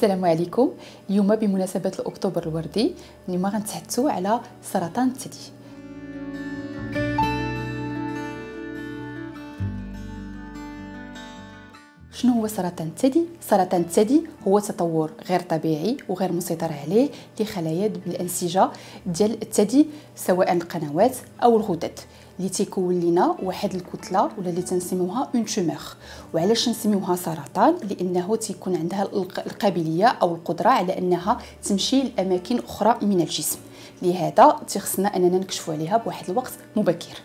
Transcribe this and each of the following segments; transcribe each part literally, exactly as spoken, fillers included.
السلام عليكم. اليوم بمناسبة اكتوبر الوردي اليوم غنتحدثوا على سرطان الثدي. شنو هو سرطان الثدي؟ سرطان الثدي هو تطور غير طبيعي وغير مسيطر عليه لخلايا بالانسجه ديال الثدي سواء القنوات او الغدد اللي تيكون لنا واحد الكتله ولا اللي تنسميوها اون تومور. وعلاش نسميوها سرطان؟ لانه تيكون عندها القابليه او القدره على انها تمشي لاماكن اخرى من الجسم، لهذا تيخصنا اننا نكشفوا عليها بواحد الوقت مبكر.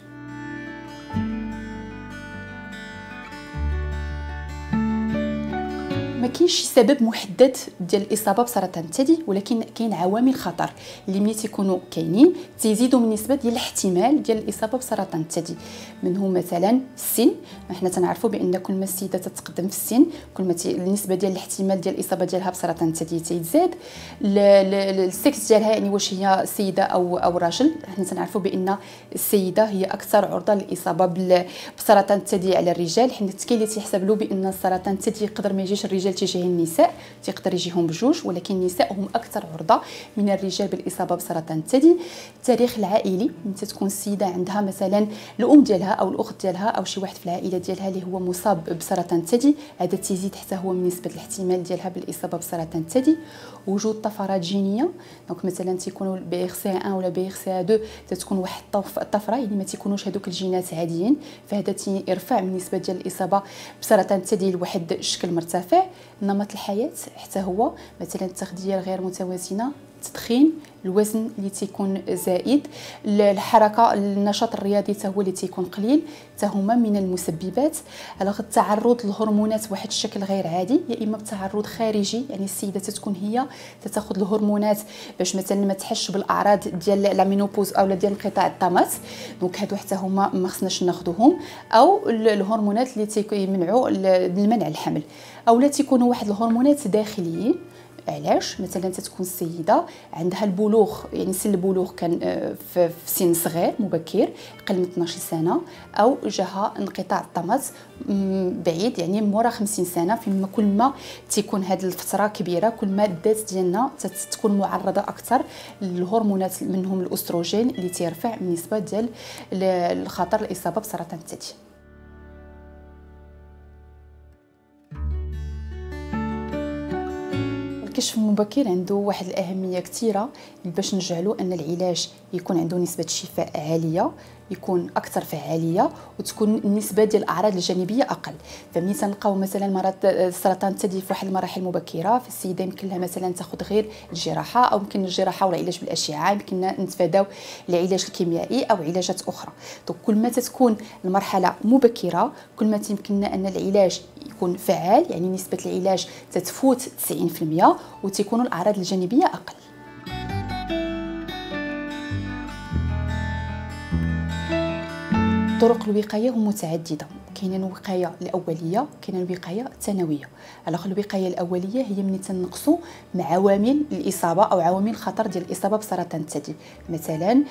ما كاينش سبب محدد ديال الاصابه بسرطان الثدي، ولكن كاين عوامل خطر اللي ملي تيكونوا كاينين تيزيدوا من النسبه ديال الاحتمال ديال الاصابه بسرطان الثدي. منهم مثلا السن، حنا تنعرفوا بان كل ما السيده تتقدم في السن كل ما النسبه ديال الاحتمال ديال الاصابه ديالها بسرطان الثدي تيزاد. السكس ديالها، يعني واش هي سيده او او راجل، حنا تنعرفوا بان السيده هي اكثر عرضه للاصابه بسرطان الثدي على الرجال، حيت كاين اللي تيحسب له بان السرطان الثدي يقدر ما يجيش الرجال تجاه النساء، تقدر يجيهم بجوج، ولكن النساء هم اكثر عرضه من الرجال بالاصابه بسرطان الثدي. التاريخ العائلي، متى تكون السيده عندها مثلا الام ديالها او الاخت ديالها او شي واحد في العائله ديالها اللي هو مصاب بسرطان الثدي، هذا تزيد حتى هو من نسبه الاحتمال ديالها بالاصابه بسرطان الثدي. وجود طفرات جينيه، دونك مثلا تيكونوا بي اخ سي واحد ولا بي اخ سي اثنين تتكون واحد الطفره، يعني ما تيكونوش هذوك الجينات عاديين، فهذا تيرفع من نسبه ديال الاصابه بسرطان الثدي لواحد الشكل مرتفع. نمط الحياه حتى هو، مثلا التغذيه الغير متوازنه، التدخين، الوزن اللي تيكون زائد، الحركه، النشاط الرياضي حتى هو اللي تيكون قليل، حتى هما من المسببات. على التعرض للهرمونات واحد الشكل غير عادي، يا اما بتعرض خارجي، يعني السيده تتكون هي تتاخذ الهرمونات باش مثلا ما تحش بالاعراض ديال لا مينوبوز او ديال انقطاع الطمث، دونك هادو حتى هما ما خصناش ناخذوهم، او الهرمونات اللي تيمنعوا المنع الحمل، او لا تيكونوا واحد الهرمونات داخليين. علاش؟ مثلا تتكون السيده عندها البلوغ، يعني سن البلوغ كان في سن صغير مبكر قل من اثناش سنه، او جاها انقطاع الطمث بعيد، يعني مورا خمسين سنه، فيما كل ما تيكون هذه الفتره كبيره كل ما الذات ديالنا تتكون معرضه اكثر للهرمونات، منهم الاستروجين اللي تيرفع من نسبه ديال الخطر الاصابه بسرطان الثدي. الكشف المبكر عنده واحد الاهميه كثيره باش نجعلوا ان العلاج يكون عنده نسبه شفاء عاليه، يكون اكثر فعاليه، وتكون النسبه ديال الاعراض الجانبيه اقل. فملي تنلقاو مثلا مرض سرطان الثدي في واحد المراحل مبكره، فالسيده يمكن لها مثلا تاخذ غير الجراحه، او يمكن الجراحه ولا علاج بالاشعه، يمكن نتفاداو العلاج الكيميائي او علاجات اخرى. دونك كل ما تتكون المرحله مبكره كل ما يمكننا ان العلاج يكون فعال، يعني نسبه العلاج تتفوت تسعين بالمئة وتكون الاعراض الجانبيه اقل. طرق الوقايه هم متعدده، كاينه الوقايه الاوليه وكاينه الوقايه الثانويه. على الوقايه الاوليه هي ملي تنقصوا مع عوامل الاصابه او عوامل الخطر ديال الاصابه بسرطان الثدي، مثلا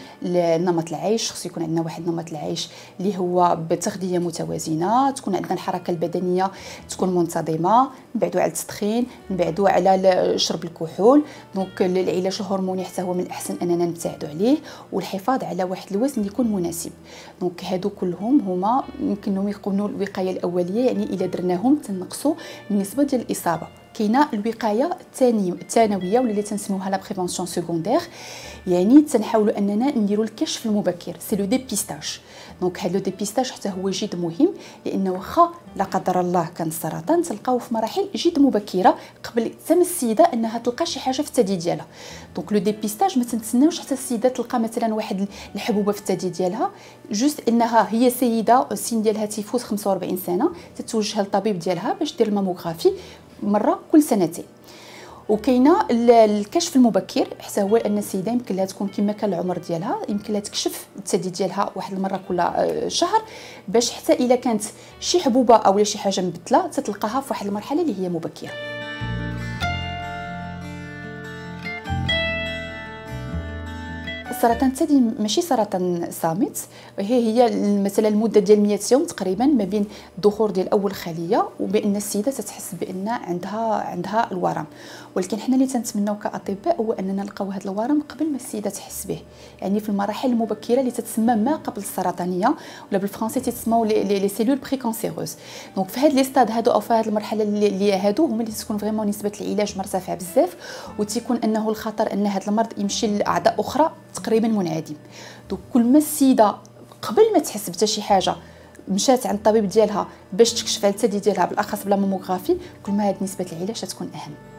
نمط العيش، خص يكون عندنا واحد نمط العيش اللي هو بتغذيه متوازنه، تكون عندنا الحركه البدنيه تكون منتظمه، نبعدوا على التدخين، نبعدوا على شرب الكحول. دونك العلاج الهرموني حتى هو من الاحسن اننا نبتعدوا عليه، والحفاظ على واحد الوزن اللي يكون مناسب. دونك هادو كلهم هما يمكنهم يكونوا الوقايه الاوليه، يعني الا درناهم تنقصوا النسبه ديال الاصابه. كاينه الوقايه الثانيه الثانويه ولا اللي تنسموها لا بريفونسيون سيكوندير، يعني تنحاولوا اننا نديروا الكشف المبكر، سي لو ديبيستاج. دونك هاد لو ديبيستاج حتى هو جد مهم، لان واخا لا قدر الله كان السرطان تلقاوه في مراحل جد مبكره قبل تم السيده انها تلقى شي حاجه في الثدي ديالها. دونك لو ديبيستاج ما تنتسناوش حتى السيده تلقى مثلا واحد الحبوبه في الثدي ديالها، جوست انها هي سيده السن ديالها تيفوت خمسة وأربعين سنه تتوجه للطبيب ديالها باش دير الماموغرافي مره كل سنتين. وكاينه الكشف المبكر حتى هو ان السيده يمكن لها تكون كما كان العمر ديالها، يمكن لها تكشف الثدي ديالها واحد المره كل شهر، باش حتى الا كانت شي حبوبه او شي حاجه مبدله تتلقاها في واحد المرحله اللي هي مبكره. السرطان الثدي ماشي سرطان صامت، هي هي مثلا المده ديال مئة يوم تقريبا ما بين الظهور ديال اول خليه وبان السيده تتحس بان عندها عندها الورم. ولكن حنا اللي تنتمناو كاطباء هو اننا نلقاو هذا الورم قبل ما السيده تحس به، يعني في المراحل المبكره اللي تتسمى ما قبل السرطانيه، ولا بالفرنسي تتسموا لي سيلول بريكونسيروز. دونك في هاد لي ستاد هادو او في هاد المرحله اللي هادو هما اللي تكون فريمون نسبه العلاج مرتفعه بزاف، وتيكون انه الخطر ان هذا المرض يمشي لاعضاء اخرى تقريبا منعدم. دونك كل ما السيده قبل ما تحس بتا شي حاجه مشات عند الطبيب ديالها باش تكشف على الثدي ديالها بالاخص بلا ماموغرافي، كل ما هاد نسبه العلاج تكون اهم.